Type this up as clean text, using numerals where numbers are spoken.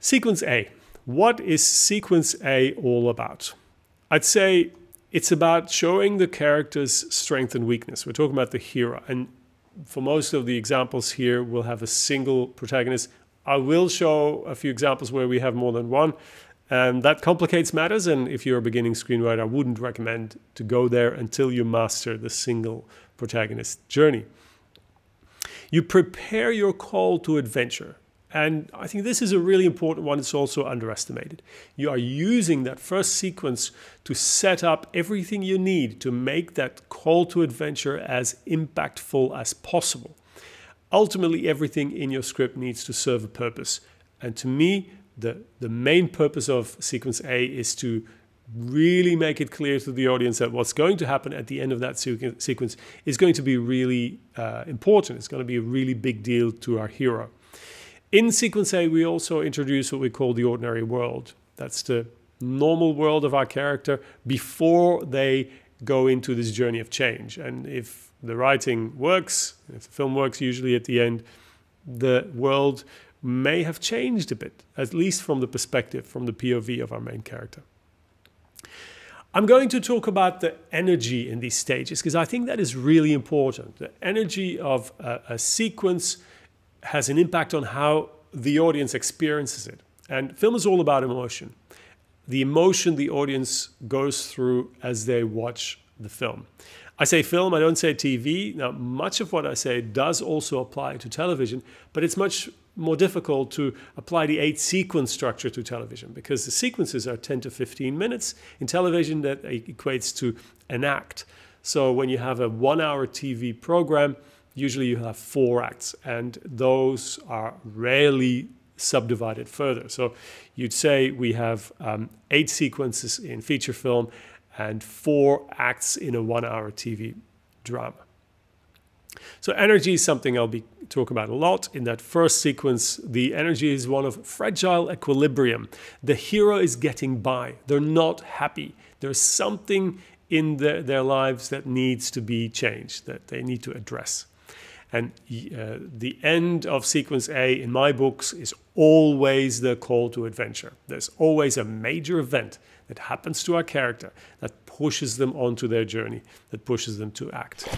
Sequence A. What is sequence A all about? I'd say it's about showing the character's strength and weakness. We're talking about the hero, and for most of the examples here, we'll have a single protagonist. I will show a few examples where we have more than one, and that complicates matters, and if you're a beginning screenwriter, I wouldn't recommend to go there until you master the single protagonist journey. You prepare your call to adventure, and I think this is a really important one. It's also underestimated. You are using that first sequence to set up everything you need to make that call to adventure as impactful as possible. Ultimately, everything in your script needs to serve a purpose. And to me, the main purpose of sequence A is to really make it clear to the audience that what's going to happen at the end of that sequence is going to be really important. It's going to be a really big deal to our hero. In sequence A, we also introduce what we call the ordinary world. That's the normal world of our character before they go into this journey of change. And if the writing works, if the film works, usually at the end, the world may have changed a bit, at least from the perspective, from the POV of our main character. I'm going to talk about the energy in these stages because I think that is really important. The energy of a sequence has an impact on how the audience experiences it. And film is all about emotion. The emotion the audience goes through as they watch the film. I say film, I don't say TV. Now, much of what I say does also apply to television, but it's much more difficult to apply the 8-sequence structure to television because the sequences are 10 to 15 minutes. In television, that equates to an act. So when you have a 1-hour TV program, usually you have 4 acts, and those are rarely subdivided further. So you'd say we have 8 sequences in feature film and 4 acts in a 1-hour TV drama. So energy is something I'll be talking about a lot. In that first sequence, the energy is one of fragile equilibrium. The hero is getting by. They're not happy. There's something in their lives that needs to be changed, that they need to address. And the end of sequence A in my books is always the call to adventure. There's always a major event that happens to our character that pushes them onto their journey, that pushes them to act.